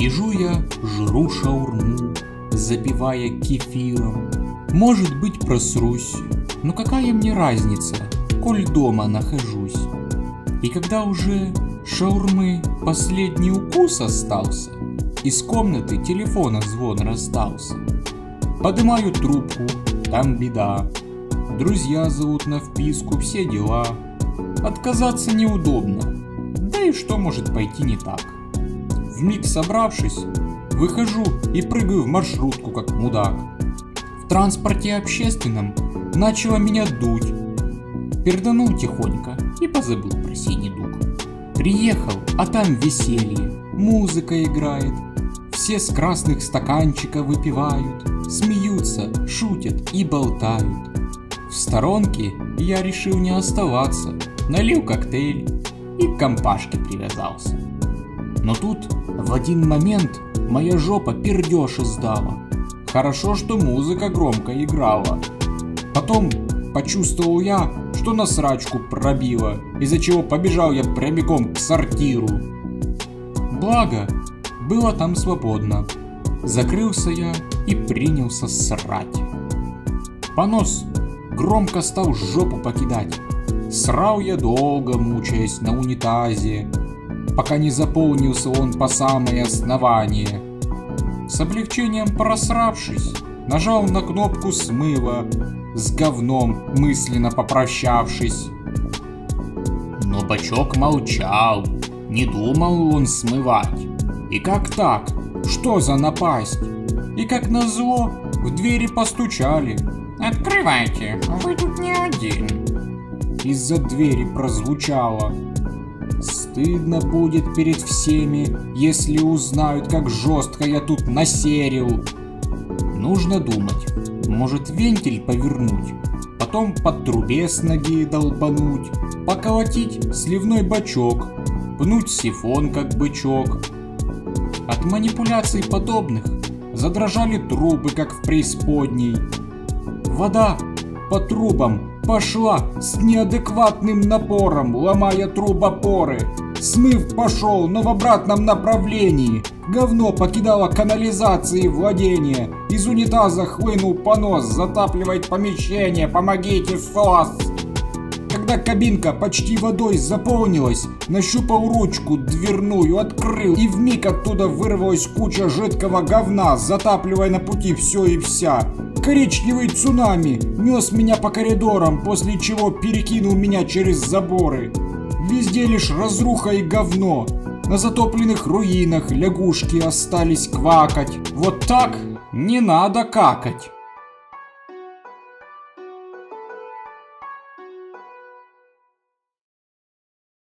Сижу я, жру шаурму, запивая кефиром. Может быть, просрусь, но какая мне разница, коль дома нахожусь. И когда уже шаурмы последний укус остался, из комнаты телефона звон раздался. Поднимаю трубку, там беда, друзья зовут на вписку, все дела. Отказаться неудобно, да и что может пойти не так. Вмиг собравшись, выхожу и прыгаю в маршрутку, как мудак. В транспорте общественном начало меня дуть. Перданул тихонько и позабыл про синий дуг. Приехал, а там веселье, музыка играет. Все с красных стаканчиков выпивают, смеются, шутят и болтают. В сторонке я решил не оставаться, налил коктейль и к компашке привязался. Но тут в один момент моя жопа пердеж издала. Хорошо, что музыка громко играла. Потом почувствовал я, что на срачку пробило, из-за чего побежал я прямиком к сортиру. Благо, было там свободно. Закрылся я и принялся срать. Понос громко стал жопу покидать. Срал я долго, мучаясь на унитазе, пока не заполнился он по самое основание. С облегчением просравшись, нажал на кнопку смыва, с говном мысленно попрощавшись. Но бачок молчал, не думал он смывать. И как так? Что за напасть? И как назло, в двери постучали. «Открывайте, вы тут не один», из-за двери прозвучало. Стыдно будет перед всеми, если узнают, как жестко я тут насерил. Нужно думать, может вентиль повернуть, потом по трубе с ноги долбануть, поколотить сливной бачок, пнуть сифон как бычок. От манипуляций подобных задрожали трубы, как в преисподней. Вода по трубам пошла с неадекватным напором, ломая трубопоры. Смыв пошел, но в обратном направлении. Говно покидало канализации владения. Из унитаза хлынул понос, затапливает помещение, помогите, СОС. Когда кабинка почти водой заполнилась, нащупал ручку дверную, открыл, и вмиг оттуда вырвалась куча жидкого говна, затапливая на пути все и вся. Коричневый цунами нес меня по коридорам, после чего перекинул меня через заборы. Везде лишь разруха и говно. На затопленных руинах лягушки остались квакать. Вот так не надо какать.